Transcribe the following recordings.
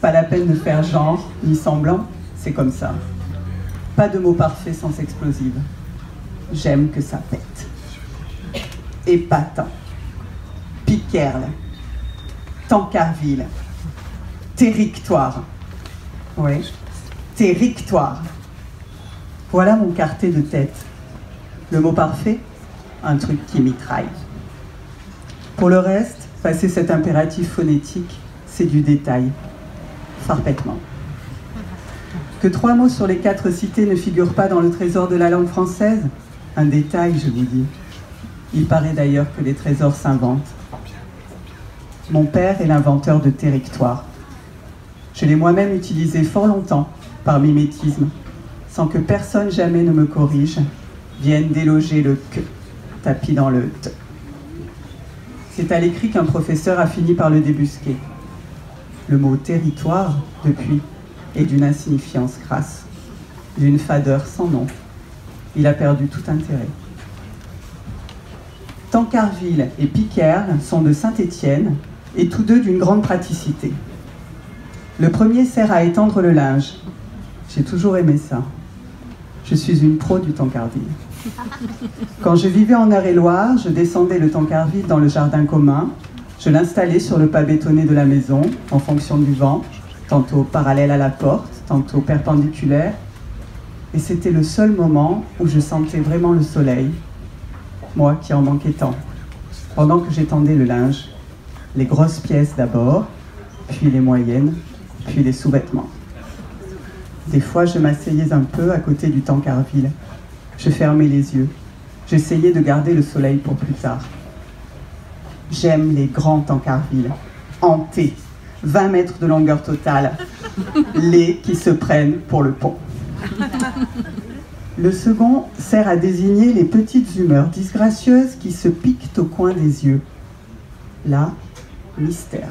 Pas la peine de faire genre, ni semblant, c'est comme ça. Pas de mots parfaits sans explosive. J'aime que ça pète. Épatant. Piquerle. Tancarville. Territoire. Oui, territoire. Voilà mon quartet de tête. Le mot parfait, un truc qui mitraille. Pour le reste, passer cet impératif phonétique, c'est du détail. Parfaitement. Que 3 mots sur les 4 cités ne figurent pas dans le trésor de la langue française, un détail, je vous dis. Il paraît d'ailleurs que les trésors s'inventent. Mon père est l'inventeur de territoire. Je l'ai moi-même utilisé fort longtemps, par mimétisme, sans que personne jamais ne me corrige, vienne déloger le « que » tapis dans le « te ». C'est à l'écrit qu'un professeur a fini par le débusquer. Le mot « territoire », depuis, est d'une insignifiance crasse, d'une fadeur sans nom. Il a perdu tout intérêt. Tancarville et Piquerle sont de Saint-Étienne et tous deux d'une grande praticité. Le premier sert à étendre le linge. J'ai toujours aimé ça. Je suis une pro du Tancarville. Quand je vivais en Aréloire, je descendais le Tancarville dans le jardin commun. Je l'installais sur le pas bétonné de la maison, en fonction du vent, tantôt parallèle à la porte, tantôt perpendiculaire. Et c'était le seul moment où je sentais vraiment le soleil, moi qui en manquais tant. Pendant que j'étendais le linge, les grosses pièces d'abord, puis les moyennes, puis les sous-vêtements. Des fois, je m'asseyais un peu à côté du Tancarville. Je fermais les yeux. J'essayais de garder le soleil pour plus tard. J'aime les grands Tancarville, hantés, 20 mètres de longueur totale, les qui se prennent pour le pont. Le second sert à désigner les petites humeurs disgracieuses qui se piquent au coin des yeux. Là, mystère.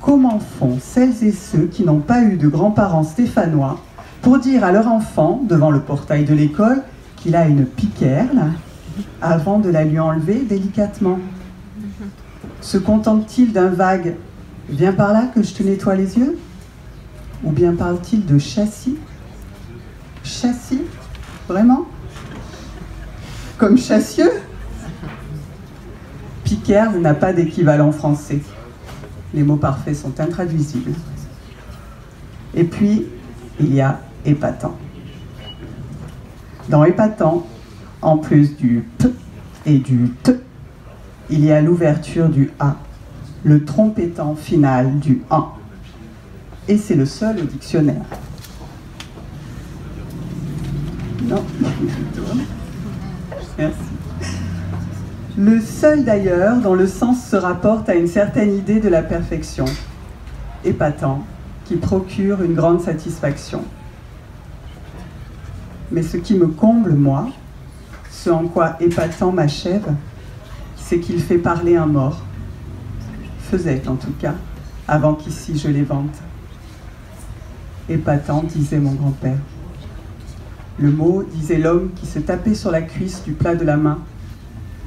Comment font celles et ceux qui n'ont pas eu de grands-parents stéphanois pour dire à leur enfant, devant le portail de l'école, qu'il a une piquerle, avant de la lui enlever délicatement? Se contente-t-il d'un vague « viens par là que je te nettoie les yeux » ou bien parle-t-il de châssis ? Châssis ? Vraiment ? Comme chassieux ? Piquerle n'a pas d'équivalent français. Les mots parfaits sont intraduisibles. Et puis, il y a épatant. Dans épatant, en plus du « p » et du « t », il y a l'ouverture du « a », le trompettant final du « en ». Et c'est le seul au dictionnaire. Non, merci. Le seul d'ailleurs dont le sens se rapporte à une certaine idée de la perfection. Épatant, qui procure une grande satisfaction. Mais ce qui me comble, moi, ce en quoi épatant m'achève, c'est qu'il fait parler un mort. Faisait en tout cas, avant qu'ici je les vante. Épatant, disait mon grand-père. Le mot disait l'homme qui se tapait sur la cuisse du plat de la main.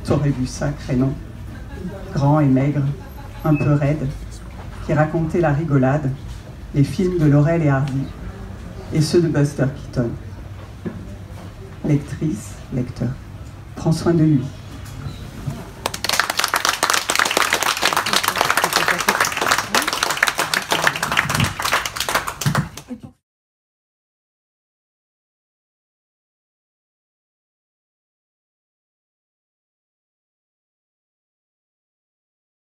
T'aurais vu ça, Crénon. Grand et maigre, un peu raide, qui racontait la rigolade, les films de Laurel et Hardy, et ceux de Buster Keaton. Lectrice, lecteur, prends soin de lui.